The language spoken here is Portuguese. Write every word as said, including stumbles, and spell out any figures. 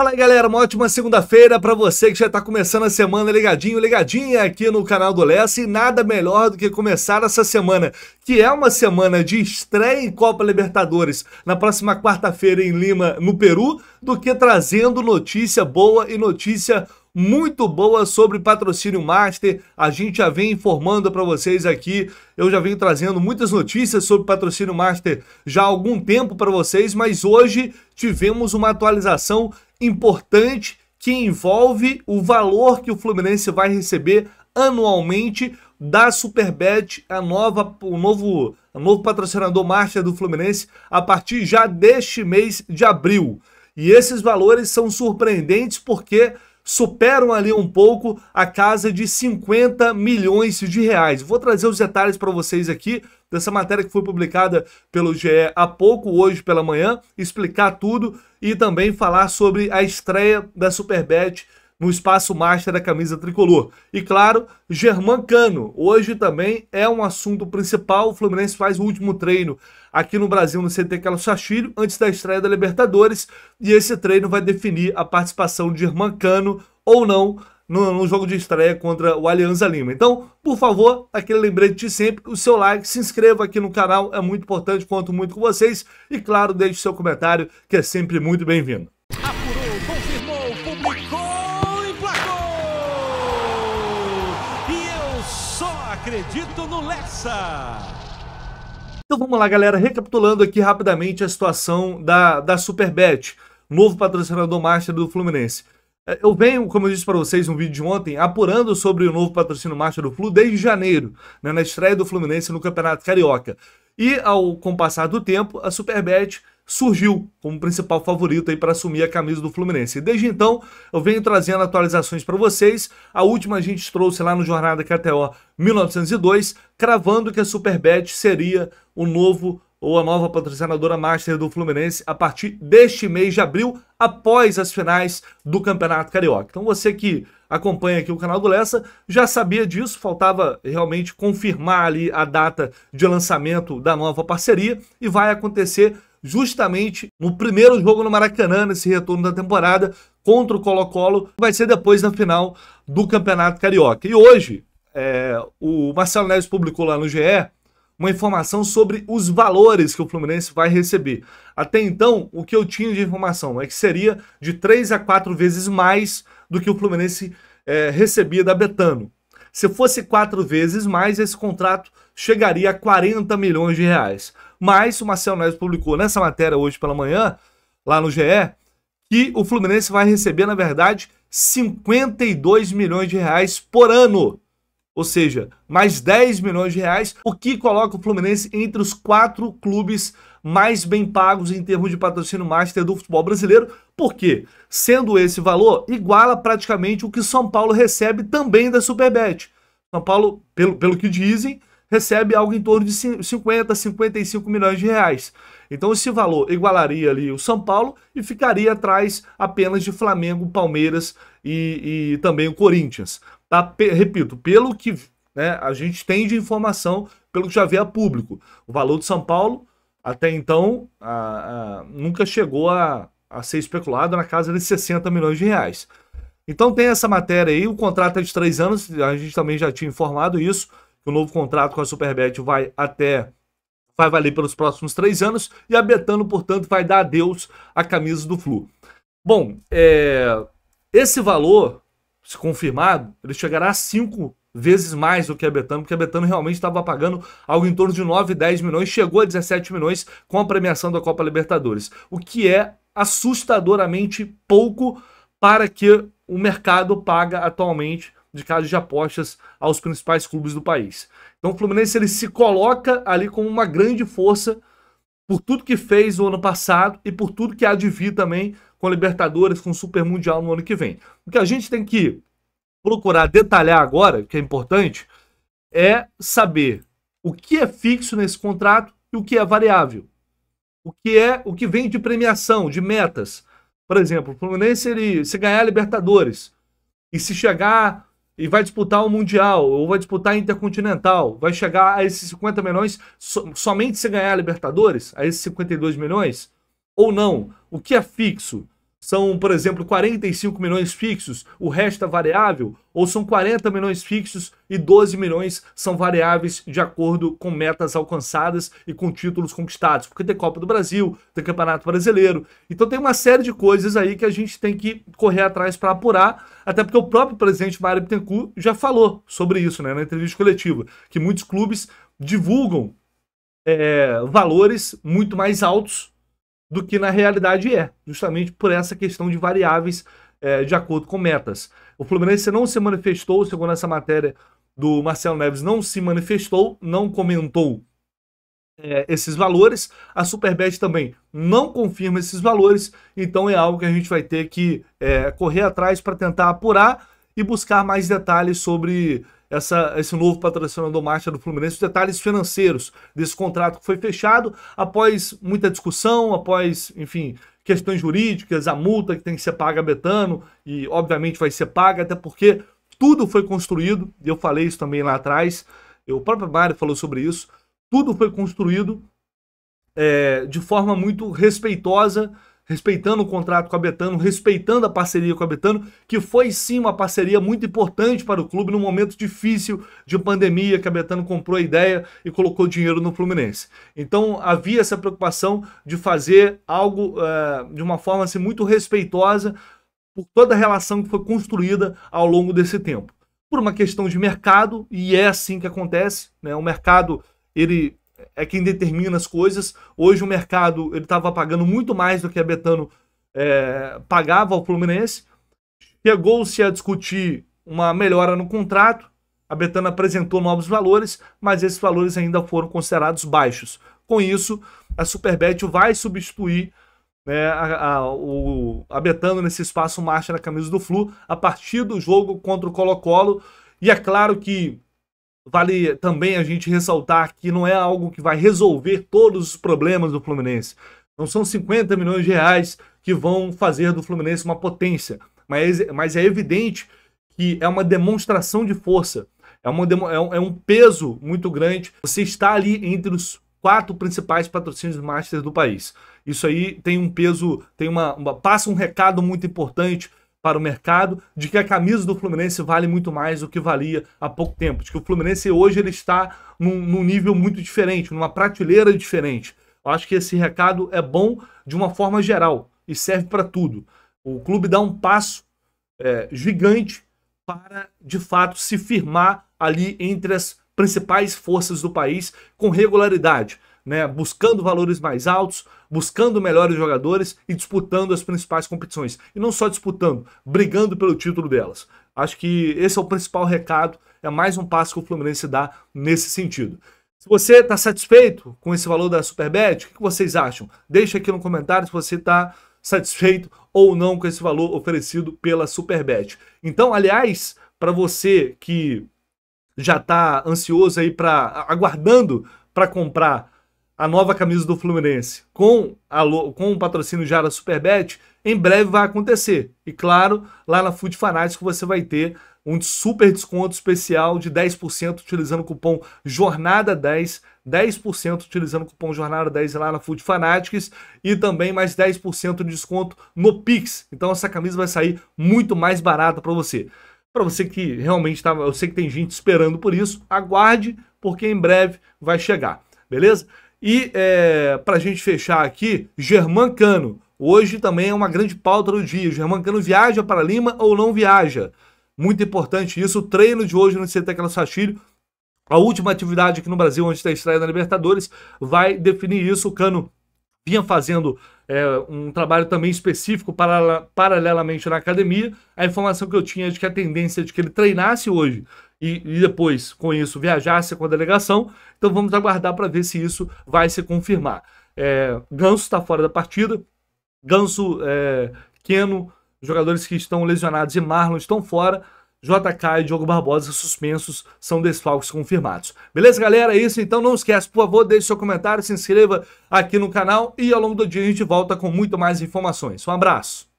Fala aí, galera, uma ótima segunda-feira para você que já está começando a semana ligadinho, ligadinha aqui no canal do Lessa, e nada melhor do que começar essa semana, que é uma semana de estreia em Copa Libertadores na próxima quarta-feira em Lima, no Peru, do que trazendo notícia boa e notícia muito boa sobre patrocínio Master. A gente já vem informando para vocês aqui, eu já venho trazendo muitas notícias sobre patrocínio Master já há algum tempo para vocês, mas hoje tivemos uma atualização importante que envolve o valor que o Fluminense vai receber anualmente da Superbet, a nova, o novo, o novo patrocinador Master do Fluminense, a partir já deste mês de abril. E esses valores são surpreendentes porque superam ali um pouco a casa de cinquenta milhões de reais. Vou trazer os detalhes para vocês aqui dessa matéria que foi publicada pelo G E há pouco, hoje pela manhã, explicar tudo e também falar sobre a estreia da Superbet no espaço Master da camisa tricolor. E claro, Germán Cano, hoje também é um assunto principal. O Fluminense faz o último treino aqui no Brasil, no C T Carlos Chachilho, antes da estreia da Libertadores, e esse treino vai definir a participação de Germán Cano ou não no, no jogo de estreia contra o Alianza Lima. Então, por favor, aquele lembrete de sempre, o seu like, se inscreva aqui no canal, é muito importante, conto muito com vocês, e claro, deixe seu comentário, que é sempre muito bem-vindo. Apurou, confirmou, publicou e placou! E eu só acredito no Lessa! Então vamos lá, galera, recapitulando aqui rapidamente a situação da, da Superbet, novo patrocinador Master do Fluminense. Eu venho, como eu disse para vocês no vídeo de ontem, apurando sobre o novo patrocínio Master do Flu desde janeiro, né, na estreia do Fluminense no Campeonato Carioca. E ao, com o passar do tempo, a Superbet surgiu como principal favorito aí para assumir a camisa do Fluminense. E desde então, eu venho trazendo atualizações para vocês. A última a gente trouxe lá no Jornada K T O mil novecentos e dois, cravando que a Superbet seria o novo ou a nova patrocinadora Master do Fluminense a partir deste mês de abril, após as finais do Campeonato Carioca. Então você que acompanha aqui o canal do Lessa já sabia disso, faltava realmente confirmar ali a data de lançamento da nova parceria, e vai acontecer justamente no primeiro jogo no Maracanã, nesse retorno da temporada, contra o Colo-Colo. Vai ser depois na final do Campeonato Carioca. E hoje, é, o Marcelo Neves publicou lá no G E uma informação sobre os valores que o Fluminense vai receber. Até então, o que eu tinha de informação é que seria de três a quatro vezes mais do que o Fluminense é, recebia da Betano. Se fosse quatro vezes mais, esse contrato chegaria a quarenta milhões de reais. Mas o Marcelo Neves publicou nessa matéria hoje pela manhã, lá no G E, que o Fluminense vai receber, na verdade, cinquenta e dois milhões de reais por ano. Ou seja, mais dez milhões de reais, o que coloca o Fluminense entre os quatro clubes mais bem pagos em termos de patrocínio Master do futebol brasileiro. Por quê? Sendo esse valor, iguala praticamente o que São Paulo recebe também da Superbet. São Paulo, pelo, pelo que dizem, recebe algo em torno de cinquenta, cinquenta e cinco milhões de reais. Então esse valor igualaria ali o São Paulo e ficaria atrás apenas de Flamengo, Palmeiras e, e também o Corinthians. Tá? Pe- repito, pelo que né, a gente tem de informação, pelo que já veio a público. O valor do São Paulo, até então, a, a, nunca chegou a, a ser especulado na casa de sessenta milhões de reais. Então tem essa matéria aí, o contrato é de três anos, a gente também já tinha informado isso, que o novo contrato com a Superbet vai até... vai valer pelos próximos três anos, e a Betano, portanto, vai dar adeus à camisa do Flu. Bom, é, esse valor, se confirmado, ele chegará a cinco vezes mais do que a Betano, porque a Betano realmente estava pagando algo em torno de nove, dez milhões, chegou a dezessete milhões com a premiação da Copa Libertadores, o que é assustadoramente pouco para que o mercado paga atualmente de casas de apostas aos principais clubes do país. Então o Fluminense ele se coloca ali como uma grande força por tudo que fez no ano passado e por tudo que há de vir também com a Libertadores, com o Super Mundial no ano que vem. O que a gente tem que procurar detalhar agora, que é importante, é saber o que é fixo nesse contrato e o que é variável. O que é o que vem de premiação, de metas. Por exemplo, o Fluminense ele, se ganhar a Libertadores e se chegar... e vai disputar o Mundial, ou vai disputar a Intercontinental, vai chegar a esses cinquenta milhões so, somente se ganhar a Libertadores, a esses cinquenta e dois milhões, ou não? O que é fixo? São, por exemplo, quarenta e cinco milhões fixos, o resto é variável? Ou são quarenta milhões fixos e doze milhões são variáveis de acordo com metas alcançadas e com títulos conquistados? Porque tem Copa do Brasil, tem Campeonato Brasileiro. Então tem uma série de coisas aí que a gente tem que correr atrás para apurar, até porque o próprio presidente Mário Bittencourt já falou sobre isso, né, na entrevista coletiva, que muitos clubes divulgam é, valores muito mais altos do que na realidade é, justamente por essa questão de variáveis é, de acordo com metas. O Fluminense não se manifestou, segundo essa matéria do Marcelo Neves, não se manifestou, não comentou é, esses valores. A Superbet também não confirma esses valores, então é algo que a gente vai ter que é, correr atrás para tentar apurar e buscar mais detalhes sobre Essa, esse novo patrocinador master do Fluminense, os detalhes financeiros desse contrato que foi fechado após muita discussão, após, enfim, questões jurídicas, a multa que tem que ser paga a Betano, e obviamente vai ser paga, até porque tudo foi construído, e eu falei isso também lá atrás, eu, o próprio Mário falou sobre isso, tudo foi construído é, de forma muito respeitosa, respeitando o contrato com a Betano, respeitando a parceria com a Betano, que foi sim uma parceria muito importante para o clube num momento difícil de pandemia, que a Betano comprou a ideia e colocou dinheiro no Fluminense. Então havia essa preocupação de fazer algo uh, de uma forma assim, muito respeitosa por toda a relação que foi construída ao longo desse tempo. Por uma questão de mercado, e é assim que acontece, né? O mercado, ele é quem determina as coisas. Hoje o mercado estava pagando muito mais do que a Betano é, pagava ao Fluminense. Chegou-se a discutir uma melhora no contrato, a Betano apresentou novos valores, mas esses valores ainda foram considerados baixos. Com isso, a Superbet vai substituir né, a, a, o, a Betano nesse espaço marcha na camisa do Flu a partir do jogo contra o Colo-Colo. E é claro que vale também a gente ressaltar que não é algo que vai resolver todos os problemas do Fluminense. Não são cinquenta milhões de reais que vão fazer do Fluminense uma potência, mas, mas é evidente que é uma demonstração de força, é, uma, é um peso muito grande. Você está ali entre os quatro principais patrocínios masters do país. Isso aí tem um peso, tem uma, uma, passa um recado muito importante para o mercado, de que a camisa do Fluminense vale muito mais do que valia há pouco tempo, de que o Fluminense hoje ele está num, num nível muito diferente, numa prateleira diferente. Eu acho que esse recado é bom de uma forma geral e serve para tudo. O clube dá um passo é, gigante para, de fato, se firmar ali entre as principais forças do país com regularidade, né, buscando valores mais altos, buscando melhores jogadores e disputando as principais competições. E não só disputando, brigando pelo título delas. Acho que esse é o principal recado, é mais um passo que o Fluminense dá nesse sentido. Se você está satisfeito com esse valor da Superbet, o que vocês acham? Deixa aqui no comentário se você está satisfeito ou não com esse valor oferecido pela Superbet. Então, aliás, para você que já está ansioso aí, para aguardando para comprar a nova camisa do Fluminense com, a, com o patrocínio já da Superbet, em breve vai acontecer. E claro, lá na Food Fanatics você vai ter um super desconto especial de dez por cento utilizando o cupom jornada dez, dez por cento utilizando o cupom jornada dez lá na Food Fanatics, e também mais dez por cento de desconto no Pix. Então essa camisa vai sair muito mais barata para você. Para você que realmente está, eu sei que tem gente esperando por isso, aguarde, porque em breve vai chegar, beleza? E é, para a gente fechar aqui, Germán Cano. Hoje também é uma grande pauta do dia. Germán Cano viaja para Lima ou não viaja? Muito importante isso. O treino de hoje no C T Carlos Chachilho, a última atividade aqui no Brasil antes da estreia da Libertadores, vai definir isso. O Cano vinha fazendo é, um trabalho também específico para, paralelamente na academia. A informação que eu tinha é de que a tendência é de que ele treinasse hoje e, e depois, com isso, viajasse com a delegação. Então vamos aguardar para ver se isso vai se confirmar. É, Ganso está fora da partida. Ganso, é, Keno, jogadores que estão lesionados, e Marlon estão fora. J K e Diogo Barbosa suspensos, são desfalques confirmados. Beleza, galera? É isso. Então não esquece, por favor, deixe seu comentário, se inscreva aqui no canal e ao longo do dia a gente volta com muito mais informações. Um abraço!